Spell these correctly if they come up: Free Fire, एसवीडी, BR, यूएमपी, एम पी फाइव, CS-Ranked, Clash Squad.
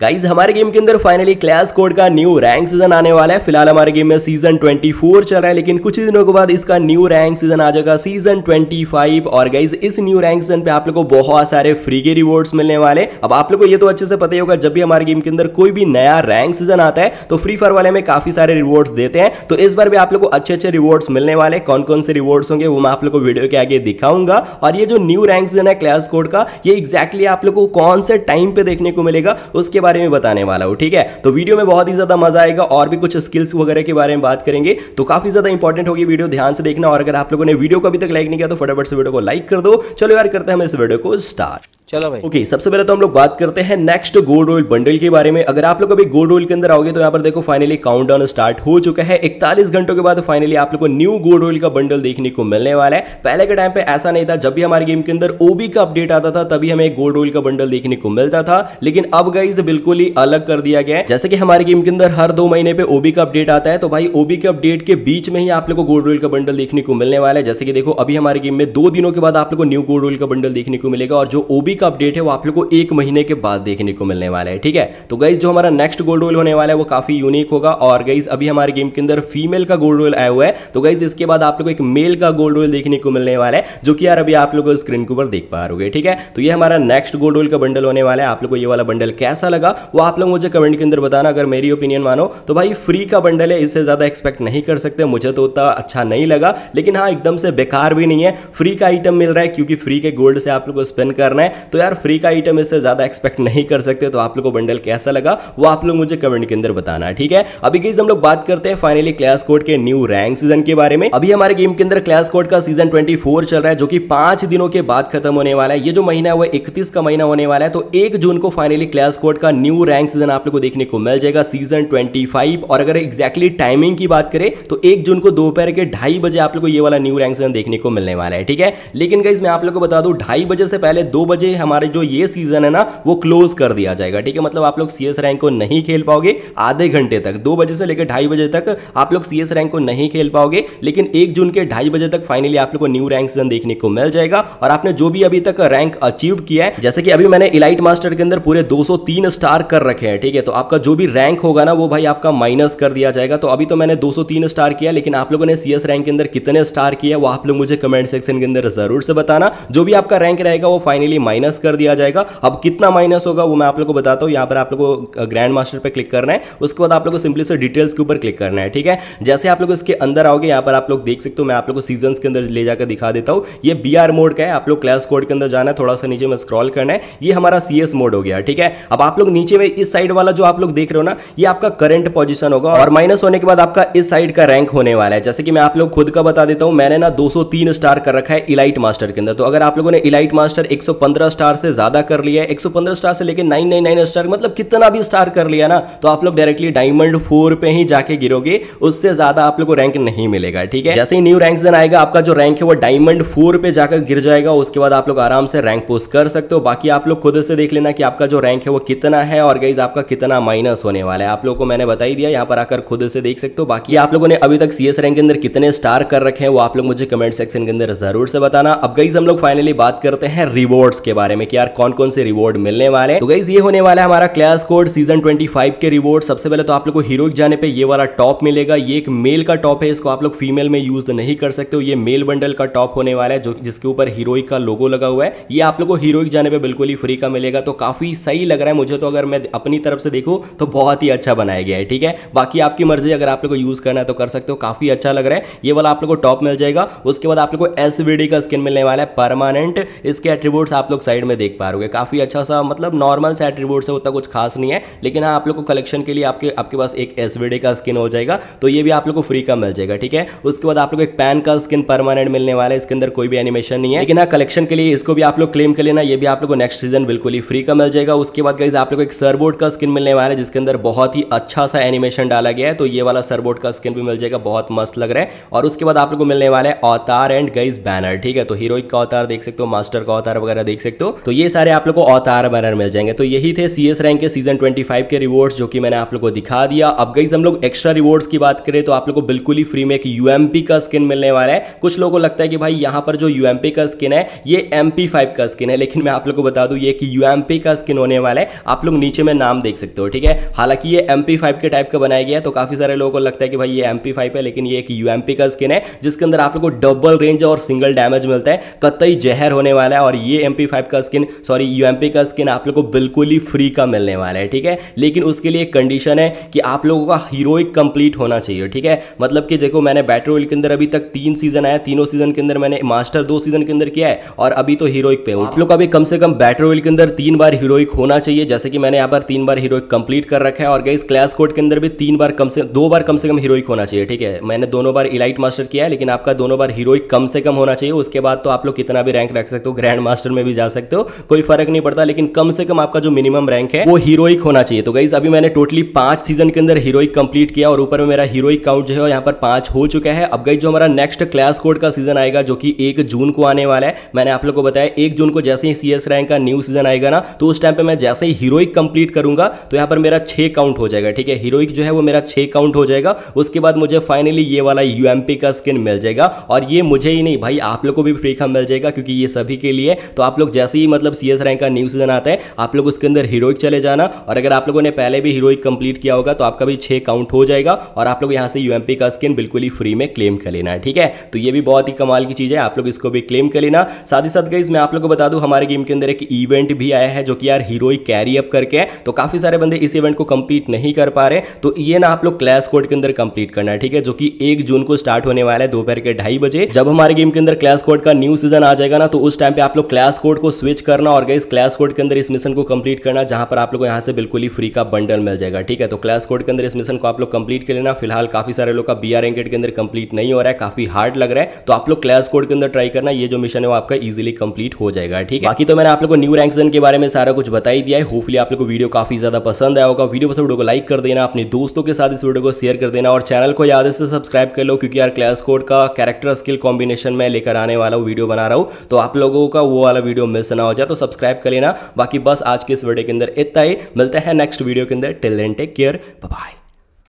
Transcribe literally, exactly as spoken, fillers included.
Guys हमारे game के अंदर फाइनली क्लैश स्क्वाड का न्यू रैंक सीजन आने वाला है। फिलहाल हमारे गेम में सीजन चौबीस चल रहा है, लेकिन कुछ दिनों के बाद इसका न्यू रैंक सीजन आ जाएगा सीजन पच्चीस। और गाइज इस न्यू रैंक सीजन पे आप लोग को बहुत सारे फ्री के रिवॉर्ड्स मिलने वाले। अब आप लोग को ये तो अच्छे से पता ही होगा, जब भी हमारे गेम के अंदर कोई भी नया रैंक सीजन आता है तो फ्री फायर वाले में काफी सारे रिवॉर्ड्स देते हैं। तो इस बार भी आप लोग को अच्छे अच्छे रिवॉर्ड्स मिलने वाले। कौन कौन से रिवॉर्ड्स होंगे वो मैं आप लोग को वीडियो के आगे दिखाऊंगा। और ये जो न्यू रैंक सीजन है क्लैश स्क्वाड का, ये एक्जैक्टली आप लोग को कौन से टाइम पे देखने को मिलेगा उसके बारे में बताने वाला हूं, ठीक है। तो वीडियो में बहुत ही ज्यादा मजा आएगा और भी कुछ स्किल्स वगैरह के बारे में बात करेंगे, तो काफी ज्यादा इंपॉर्टेंट होगी। वीडियो ध्यान से देखना और अगर आप लोगों ने वीडियो को अभी तक लाइक नहीं किया तो फटाफट से वीडियो को लाइक कर दो। चलो यार करते हैं हम इस वीडियो को स्टार्ट। चलो भाई ओके okay, सबसे पहले तो हम लोग बात करते हैं नेक्स्ट गोल्ड रॉयल बंडल के बारे में। अगर आप लोग अभी गोल्ड रॉयल के अंदर आओगे तो यहाँ पर देखो फाइनली काउंटडाउन स्टार्ट हो चुका है। इकतालीस घंटों के बाद फाइनली आप लोग को न्यू गोल्ड रॉयल का बंडल देखने को मिलने वाला है। पहले के टाइम पे ऐसा नहीं था, जब भी हमारे गेम के अंदर ओबी का अपडेट आता था तभी हमें गोल्ड रॉयल का बंडल देखने को मिलता था, लेकिन अब गाइस बिल्कुल ही अलग कर दिया गया है। जैसे कि हमारे गेम के अंदर हर दो महीने पे ओबी का अपडेट आता है, तो भाई ओबी के अपडेट के बीच में ही आप लोग को गोल्ड रॉयल का बंडल देखने को मिलने वाला है। जैसे कि देखो अभी हमारे गेम में दो दिनों के बाद आप लोग को न्यू गोल्ड रॉयल का बंडल देखने को मिलेगा और जो ओबी का अपडेट है वो आप लोग को एक महीने के बाद देखने को मिलने वाला है, ठीक है। तो गाइस जो हमारा नेक्स्ट गोल्ड रॉयल होने वाला है वो काफी यूनिक होगा। और गाइस अभी हमारे गेम के अंदर फीमेल का गोल्ड रॉयल आया हुआ है, तो गाइस इसके बाद आप लोग को एक मेल का गोल्ड रॉयल देखने को मिलने वाला है, जो कि यार अभी आप लोग स्क्रीन के ऊपर देख पा रहे हो, ठीक है। तो ये हमारा नेक्स्ट गोल्ड रॉयल का बंडल होने वाला है। आप लोग को ये वाला बंडल कैसा लगा वो आप लोग मुझे कमेंट के अंदर बताना। अगर मेरी ओपिनियन मानो तो भाई फ्री का बंडल है, इससे ज्यादा एक्सपेक्ट नहीं कर सकते, मुझे तो उतना अच्छा नहीं लगा, लेकिन हाँ एकदम से बेकार भी नहीं है। फ्री का आइटम मिल रहा है क्योंकि फ्री के गोल्ड से आप लोग को स्पेंड करना है, तो यार फ्री का आइटम इससे ज्यादा एक्सपेक्ट नहीं कर सकते। तो आप लोगों को बंडल कैसा लगा वो आप लोग मुझे कमेंट के अंदर बताना, ठीक है। अभी गाइस हम लोग बात करते हैं फाइनली क्लैश स्क्वाड के न्यू रैंक सीजन के बारे में। अभी हमारे गेम के अंदर क्लैश स्क्वाड का सीजन चौबीस चल रहा है, जो कि पांच दिनों के बाद खत्म होने वाला है। ये जो महीना है वो इकतीस का महीना होने वाला है। तो एक जून को फाइनली क्लैश स्क्वाड का न्यू रैंक सीजन आप लोग को देखने को मिल जाएगा सीजन पच्चीस। और अगर एक्जैक्टली टाइमिंग की बात करें तो एक जून को दोपहर के ढाई बजे आप लोग को ये वाला न्यू रैंक सीजन देखने को मिलने वाला है, ठीक है। लेकिन गाइस मैं आप लोग को बता दूं, ढाई बजे से पहले दो बजे हमारे जो ये सीजन है ना वो क्लोज कर दिया जाएगा, ठीक है। मतलब आप लोग सीएस रैंक को नहीं खेल पाओगे आधे घंटे तक। दो बजे से लेकर ढाई बजे तक आप लोग सीएस रैंक को नहीं खेल पाओगे, लेकिन एक जून के ढाई बजे तक फाइनली आप लोग को न्यू रैंक सीजन देखने को मिल जाएगा। और आपने जो भी अभी तक रैंक अचीव किया है, जैसे कि अभी मैंने इलाइट मास्टर के अंदर पूरे दो सौ तीन स्टार कर रखे हैं, ठीक है। तो आपका जो भी रैंक होगा ना वो भाई आपका माइनस कर दिया जाएगा। तो अभी तो मैंने दो सौ तीन स्टार किया, लेकिन आप लोगों ने सीएस रैंक के अंदर कितने स्टार किया वो आप लोग मुझे कमेंट सेक्शन के अंदर जरूर से बताना। जो भी आपका रैंक रहेगा वो फाइनली माइनस कर दिया जाएगा। अब कितना माइनस होगा वो मैं आप लोगों को बताता हूं। यहां पर आप लोगों को ग्रैंड मास्टर पे क्लिक करना है, उसके बाद आप लोगों को सिंपली से डिटेल्स के ऊपर क्लिक करना है, ठीक है। जैसे आप लोग इसके अंदर आओगे यहां पर आप लोग देख सकते हो, मैं आप लोगों को सीजन्स के अंदर ले जाकर दिखा देता हूं। ये बीआर मोड का है, आप लोग क्लैश स्क्वाड के अंदर जाना है, थोड़ा सा नीचे में स्क्रॉल करना है, ये हमारा सीएस मोड हो गया, ठीक है। अब आप लोग नीचे में इस साइड वाला जो आप लोग देख रहे हो ना, ये आपका करंट पोजीशन होगा और माइनस होने के बाद आपका इस साइड का रैंक होने वाला है। जैसे कि मैं आप लोग खुद का बता देता हूं, मैंने ना दो सौ तीन स्टार कर रखा है इलाइट मास्टर के अंदर। तो अगर आप लोगों ने इलाइट मास्टर एक सौ पंद्रह स्टार से ज्यादा कर लिया है, एक सौ पंद्रह स्टार से लेकर नौ सौ निन्यानवे स्टार, मतलब कितना भी स्टार कर लिया ना, तो आप लोग डायरेक्टली डायमंड फोर पे ही जाके गिरोगे, उससे ज्यादा आप लोग को रैंक नहीं मिलेगा, ठीक है। जैसे ही न्यू रैंक सीजन आएगा आपका जो रैंक है वो डायमंड फोर पे जाकर गिर जाएगा, उसके बाद आप लोग आराम से रैंक पोस्ट कर सकते हो। बाकी आप लोग खुद से देख लेना कि आपका जो रैंक है वो कितना है और गाइस आपका कितना माइनस होने वाला है। आप लोग को मैंने बता ही दिया, यहाँ पर आकर खुद से देख सकते हो। बाकी आप लोगों ने अभी तक सीएस रैंक के अंदर कितने स्टार कर रखे हैं वो आप लोग मुझे कमेंट सेक्शन के अंदर जरूर से बताना। अब गाइस हम लोग फाइनली बात करते हैं रिवॉर्ड्स के बारे में कि यार कौन कौन से रिवॉर्ड मिलने वाले हैं। तो गाइस ये होने वाला है हमारा क्लैश स्क्वाड सीजन पच्चीस के रिवॉर्ड। सबसे पहले तो आप लोग को हीरोइक जाने पे ये वाला टॉप मिलेगा, ये एक मेल का टॉप है, इसको आप लोग फीमेल में यूज नहीं कर सकते हो। ये मेल बंडल का टॉप होने वाला है, जो जिसके ऊपर हीरोइक का लोगो लगा हुआ है, ये आप लोग को हीरोइक जाने पे बिल्कुल ही फ्री का मिलेगा। तो काफी सही लग रहा है मुझे तो, अगर मैं अपनी तरफ से देखूं तो बहुत ही अच्छा बनाया गया है, ठीक है। बाकी आपकी मर्जी, अगर आप लोग को यूज करना है तो कर सकते हो, काफी अच्छा लग रहा है। ये वाला आप लोग को टॉप मिल जाएगा। उसके बाद आप लोग को एसवीडी का स्किन मिलने वाला है परमानेंट, इसके एट्रीब्यूट्स आप लोग साइड में देख पा रहे हो, काफी अच्छा सा मतलब नॉर्मल सा एट्रीब्यूट है, उतना कुछ खास नहीं है, लेकिन हाँ आप लोग को कलेक्शन के लिए आपके आपके पास एक एसवीडी का स्किन हो जाएगा, तो ये भी आप लोग को फ्री का मिल जाएगा, ठीक है। उसके बाद आप लोग को एक पैन का स्किन परमानेंट मिलने वाला है, इसके अंदर कोई भी एनिमेशन नहीं है, लेकिन हाँ कलेक्शन के लिए इसको भी आप लोग क्लेम कर लेना, ये भी आप लोग को नेक्स्ट सीजन बिल्कुल ही फ्री का मिल जाएगा। उसके बाद गाइस आप लोग को एक सर्वबोर्ड का स्किन मिलने वाला है, जिसके अंदर बहुत ही अच्छा सा एनिमेशन डाला गया है, तो ये वाला सर्वबोर्ड का स्किन भी मिल जाएगा, बहुत मस्त लग रहा है। और उसके बाद आप लोग को मिलने वाला है अवतार एंड गाइस बैनर, ठीक है। तो हीरोइक का अवतार देख सकते हो, मास्टर का अवतार वगैरह देख सकते हो। तो तो ये सारे आप लोग को औतार बैनर मिल जाएंगे। तो यही थे सीएस रैंक के सीजन पच्चीस के रिवॉर्ड्स जो कि मैंने आप लोग को दिखा दिया। अब गाइस हम लोग एक्स्ट्रा रिवॉर्ड्स की बात करें तो आप लोग को बिल्कुल ही फ्री में एक यूएमपी का स्किन मिलने वाला है। कुछ लोगों को लगता है कि भाई यहाँ पर जो यूएमपी का स्किन है ये एम पी फाइव का स्किन है, लेकिन मैं आप लोग को बता दूं ये कि यूएमपी का स्किन होने वाला है। आप लोग नीचे में नाम देख सकते हो, ठीक है। हालांकि ये एम पी फाइव के टाइप का बनाया गया है तो काफी सारे लोगों को लगता है कि भाई ये एम पी फाइव है, लेकिन ये एक यूएमपी का स्किन है जिसके अंदर आप लोग को डबल रेंज और सिंगल डैमेज मिलता है। कतई जहर होने वाला है और ये एम पी फाइव का स्किन सॉरी यूएमपी का स्किन आप लोग को बिल्कुल ही फ्री का मिलने वाला है, ठीक है। लेकिन उसके लिए कंडीशन है कि आप लोगों का हीरोइक कंप्लीट होना चाहिए, ठीक है। मतलब कि देखो मैंने बैटल रॉयल के अंदर अभी तक तीन सीजन आया, तीनों सीजन के अंदर मैंने मास्टर दो सीजन के अंदर किया है और अभी तो हीरोइक पे हूं। आप लोग अभी कम से कम बैटल रॉयल के अंदर तीन बार हीरोइक होना चाहिए, जैसे कि मैंने यहाँ पर तीन बार हीरोइक कंप्लीट कर रखा है। और गाइस क्लैश स्क्वाड के अंदर भी तीन बार कम से दो बार कम से कम हीरोइक होना चाहिए, ठीक है। मैंने दोनों बार इलाइट मास्टर किया है लेकिन आपका दोनों बार हीरोइक कम से कम होना चाहिए। उसके बाद तो आप लोग कितना भी रैंक रख सकते हो, ग्रैंड मास्टर में भी जा सकते हो, कोई फर्क नहीं पड़ता, लेकिन कम से कम आपका जो मिनिमम रैंक है वो हीरोइक होना चाहिए। तो गाइस अभी मैंने टोटली पांच सीजन के अंदर हीरोइक कंप्लीट किया और ऊपर में मेरा हीरोइक काउंट जो है यहाँ पर पांच हो चुका है। अब गाइस जो हमारा नेक्स्ट क्लैश स्क्वाड का सीजन आएगा जो कि एक जून को आने वाला है, मैंने आप लोग को बताया एक जून को जैसे ही सीएस रैंक का न्यू सीजन आएगा ना तो उस टाइम पे मैं जैसे ही हीरोइक कंप्लीट करूंगा तो यहाँ पर मेरा छह काउंट हो जाएगा, ठीक है। हीरोइक जो है वो मेरा छह काउंट हो जाएगा। उसके बाद मुझे फाइनली ये वाला यूएमपी का स्किन मिल जाएगा और ये मुझे ही नहीं भाई आप लोग को भी फ्री का मिल जाएगा क्योंकि ये सभी के लिए। तो आप लोग जैसे ही मतलब सीएस रैंक का न्यू सीजन आता है आप लोग उसके अंदर हीरोइक चले जाना और अगर आप लोगों ने पहले भी हीरोइक कंप्लीट किया होगा तो आपका भी छह काउंट हो जाएगा और आप लोग यहाँ से यूएमपी का स्किन बिल्कुल ही फ्री में क्लेम कर लेना है, ठीक है। तो ये भी बहुत ही कमाल की चीज है, आप लोग इसको भी क्लेम कर लेना। साथ ही साथ गाइस मैं आप लोग को बता दूं हमारे गेम के अंदर एक इवेंट भी आया है जो कि यार हीरोइक कैरी अप करके है, तो काफी सारे बंदे इस इवेंट को कंप्लीट नहीं कर पा रहे, तो ये ना आप लोग क्लैश स्क्वाड के अंदर कंप्लीट करना है, ठीक है। जो कि एक जून को स्टार्ट होने वाला है दोपहर के ढाई बजे। जब हमारे गेम के अंदर क्लैश स्क्वाड का न्यू सीजन आ जाएगा ना तो उस टाइम पे आप लोग क्लैश स्क्वाड को स्विच करना और गाइस क्लैश स्क्वाड के अंदर इस मिशन को कंप्लीट करना जहां पर आप लोग यहाँ से बिल्कुल ही फ्री का बंडल मिल जाएगा, ठीक है। तो क्लैश स्क्वाड के अंदर इस मिशन को आप लोग कंप्लीट कर लेना। फिलहाल काफी सारे लोग का बीआर रैंकेड के अंदर कंप्लीट नहीं हो रहा है, काफी हार्ड लग रहा है, तो आप लोग क्लैश स्क्वाड के अंदर ट्राई करना, ये जो मिशन है वो आपका इजीली कंप्लीट हो जाएगा, ठीक है। बाकी तो मैंने आप लोगों को न्यू रैंक सीजन के बारे में सारा कुछ बता ही दिया है। होपफुली आप लोग को वीडियो काफी ज्यादा पसंद आया होगा। वीडियो पसंद को लाइक कर देना, अपने दोस्तों के साथ इस वीडियो को शेयर कर देना और चैनल को याद से सब्सक्राइब कर लो क्योंकि यार क्लैश स्क्वाड का कैरेक्टर स्किल कॉम्बिनेशन में लेकर आने वाला वीडियो बना रहा हूं, तो आप लोगों का वो वाला वीडियो मिस ना हो जाए, तो सब्सक्राइब कर लेना। बाकी बस आज के इस वीडियो के अंदर इतना ही, मिलते हैं नेक्स्ट वीडियो के अंदर। Till then take care, bye bye.